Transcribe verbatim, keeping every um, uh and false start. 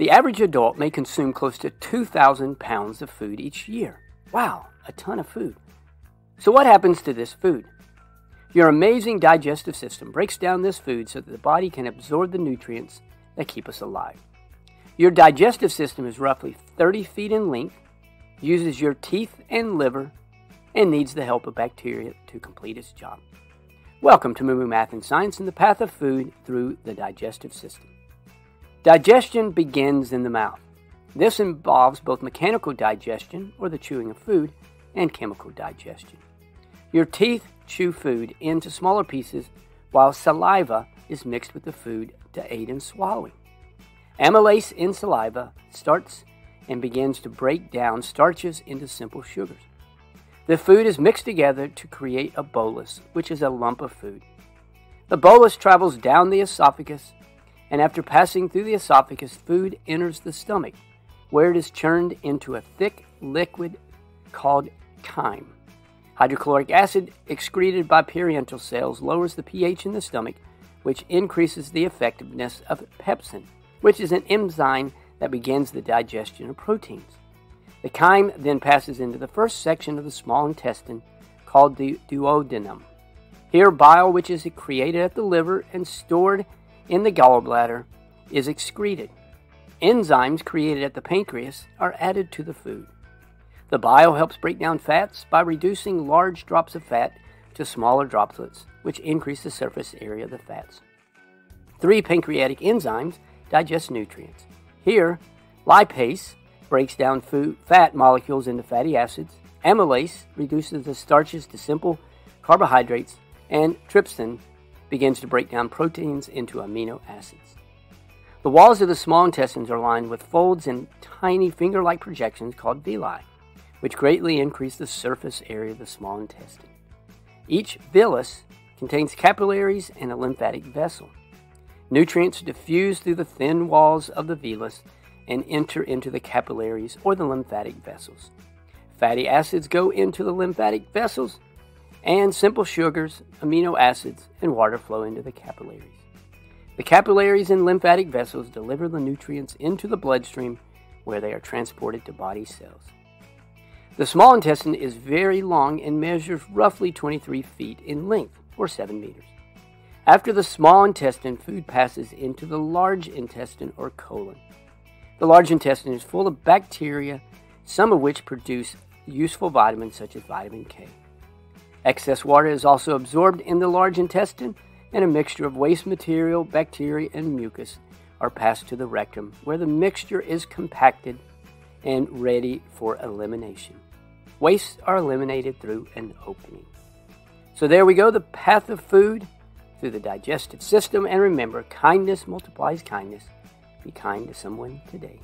The average adult may consume close to two thousand pounds of food each year. Wow, a ton of food. So what happens to this food? Your amazing digestive system breaks down this food so that the body can absorb the nutrients that keep us alive. Your digestive system is roughly thirty feet in length, uses your teeth and liver, and needs the help of bacteria to complete its job. Welcome to MooMoo Math and Science and the path of food through the digestive system. Digestion begins in the mouth. This involves both mechanical digestion, or the chewing of food, and chemical digestion. Your teeth chew food into smaller pieces while saliva is mixed with the food to aid in swallowing. Amylase in saliva starts and begins to break down starches into simple sugars. The food is mixed together to create a bolus, which is a lump of food. The bolus travels down the esophagus, and after passing through the esophagus, food enters the stomach, where it is churned into a thick liquid called chyme. Hydrochloric acid excreted by parietal cells lowers the pH in the stomach, which increases the effectiveness of pepsin, which is an enzyme that begins the digestion of proteins. The chyme then passes into the first section of the small intestine called the duodenum. Here, bile, which is created at the liver and stored in the gallbladder, is excreted. Enzymes created at the pancreas are added to the food. The bile helps break down fats by reducing large drops of fat to smaller droplets, which increase the surface area of the fats. Three pancreatic enzymes digest nutrients. Here, lipase breaks down food, fat molecules into fatty acids, amylase reduces the starches to simple carbohydrates, and trypsin begins to break down proteins into amino acids. The walls of the small intestines are lined with folds and tiny finger-like projections called villi, which greatly increase the surface area of the small intestine. Each villus contains capillaries and a lymphatic vessel. Nutrients diffuse through the thin walls of the villus and enter into the capillaries or the lymphatic vessels. Fatty acids go into the lymphatic vessels, and simple sugars, amino acids, and water flow into the capillaries. The capillaries and lymphatic vessels deliver the nutrients into the bloodstream, where they are transported to body cells. The small intestine is very long and measures roughly twenty-three feet in length, or seven meters. After the small intestine, food passes into the large intestine, or colon. The large intestine is full of bacteria, some of which produce useful vitamins such as vitamin K. Excess water is also absorbed in the large intestine, and a mixture of waste material, bacteria, and mucus are passed to the rectum, where the mixture is compacted and ready for elimination. Wastes are eliminated through an opening. So there we go, the path of food through the digestive system. And remember, kindness multiplies kindness. Be kind to someone today.